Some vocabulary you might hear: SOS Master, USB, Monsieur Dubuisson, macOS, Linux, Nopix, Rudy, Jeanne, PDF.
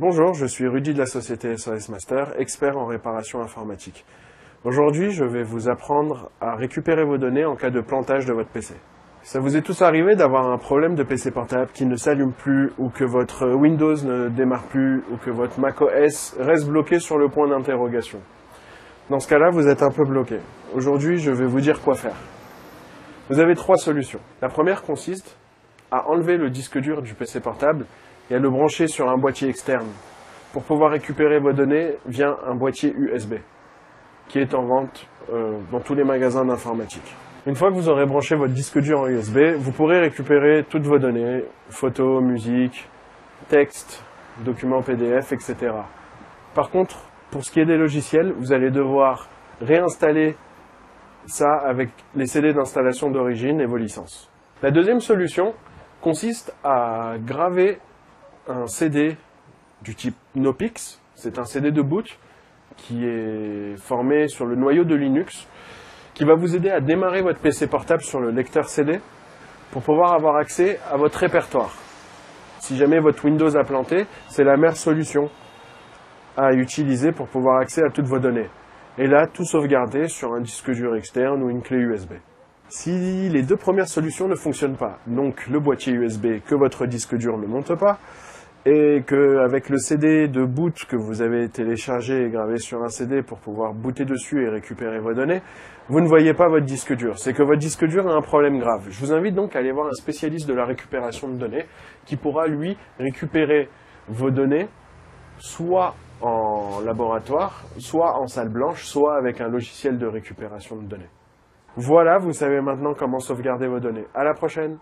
Bonjour, je suis Rudy de la société SOS Master, expert en réparation informatique. Aujourd'hui, je vais vous apprendre à récupérer vos données en cas de plantage de votre PC. Ça vous est tous arrivé d'avoir un problème de PC portable qui ne s'allume plus, ou que votre Windows ne démarre plus, ou que votre macOS reste bloqué sur le point d'interrogation. Dans ce cas-là, vous êtes un peu bloqué. Aujourd'hui, je vais vous dire quoi faire. Vous avez trois solutions. La première consiste à enlever le disque dur du PC portable et à le brancher sur un boîtier externe pour pouvoir récupérer vos données via un boîtier USB qui est en vente dans tous les magasins d'informatique. Une fois que vous aurez branché votre disque dur en USB, vous pourrez récupérer toutes vos données, photos, musique, textes, documents PDF, etc. Par contre, pour ce qui est des logiciels, vous allez devoir réinstaller ça avec les CD d'installation d'origine et vos licences. La deuxième solution consiste à graver un CD du type Nopix. C'est un CD de boot qui est formé sur le noyau de Linux, qui va vous aider à démarrer votre PC portable sur le lecteur CD pour pouvoir avoir accès à votre répertoire. Si jamais votre Windows a planté, c'est la meilleure solution à utiliser pour pouvoir accéder à toutes vos données. Et là, tout sauvegarder sur un disque dur externe ou une clé USB. Si les deux premières solutions ne fonctionnent pas, donc le boîtier USB que votre disque dur ne monte pas, et qu'avec le CD de boot que vous avez téléchargé et gravé sur un CD pour pouvoir booter dessus et récupérer vos données, vous ne voyez pas votre disque dur. C'est que votre disque dur a un problème grave. Je vous invite donc à aller voir un spécialiste de la récupération de données qui pourra, lui, récupérer vos données, soit en laboratoire, soit en salle blanche, soit avec un logiciel de récupération de données. Voilà, vous savez maintenant comment sauvegarder vos données. À la prochaine!